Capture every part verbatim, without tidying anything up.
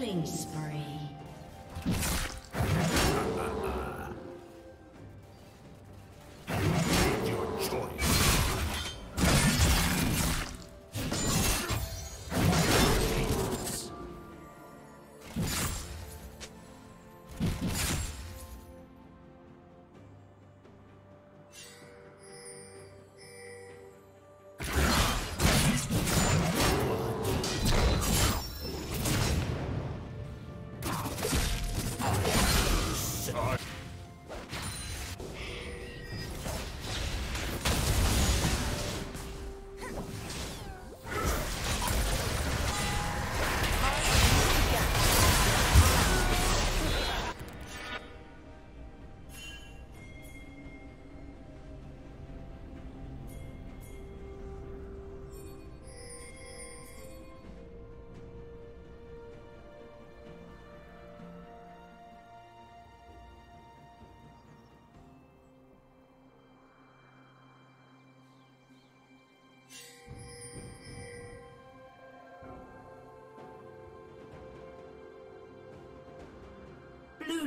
Killing spree. Blue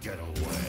Get away.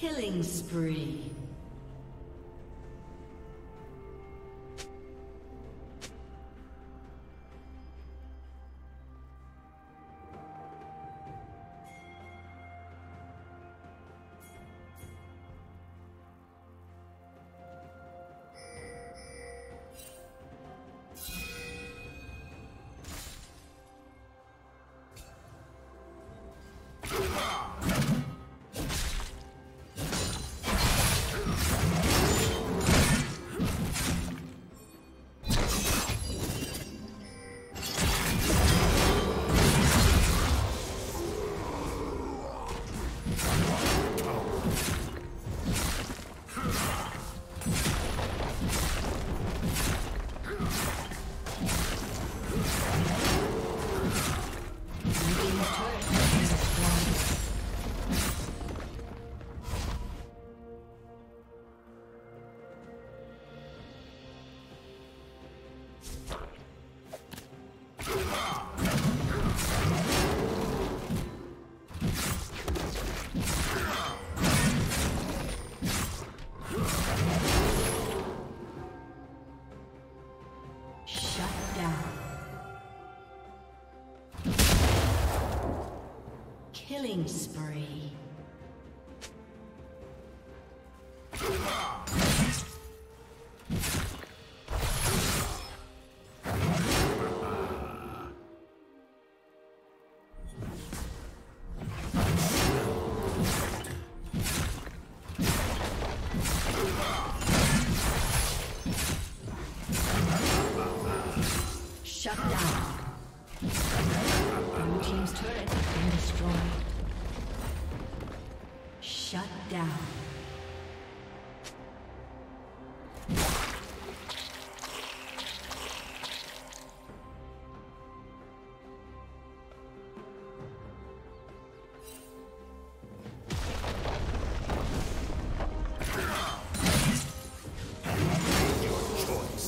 Killing spree. Killing spree. Shut down. Blue team's turret has been destroyed.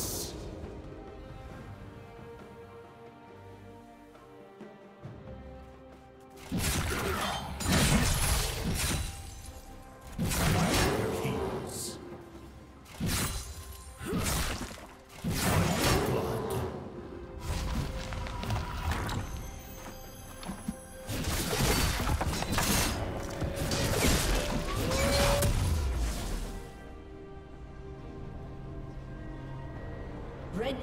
Shut down. Red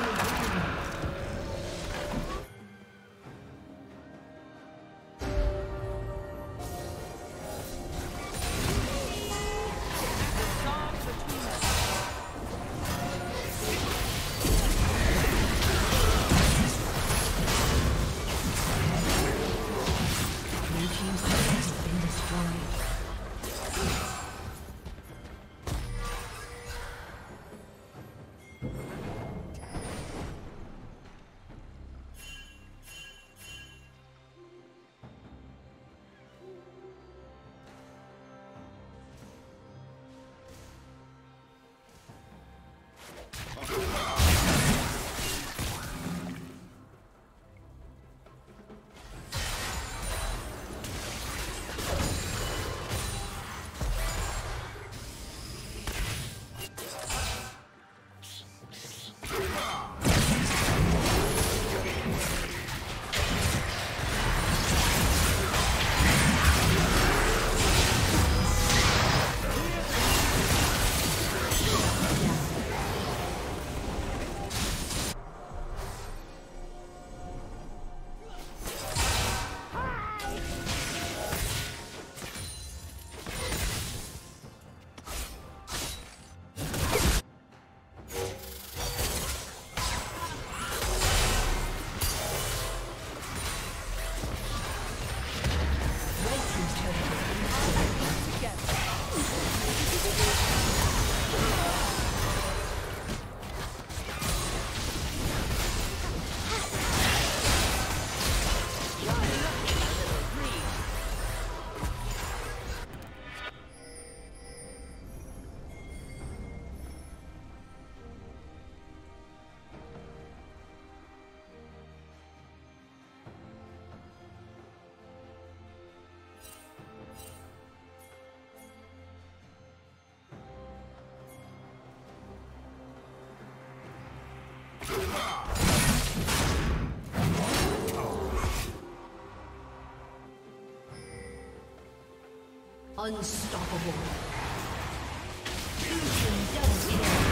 the enemy. Unstoppable. Fusion double kill.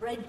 Red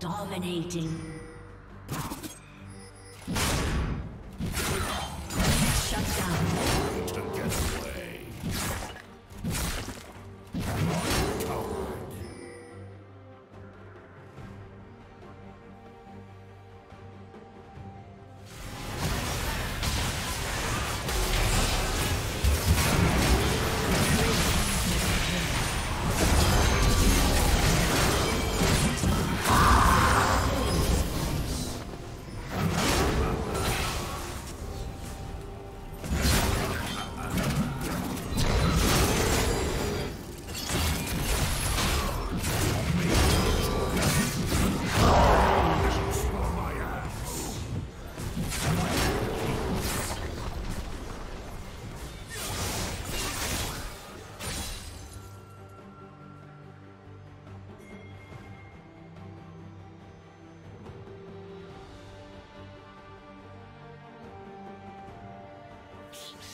Dominating. Thanks.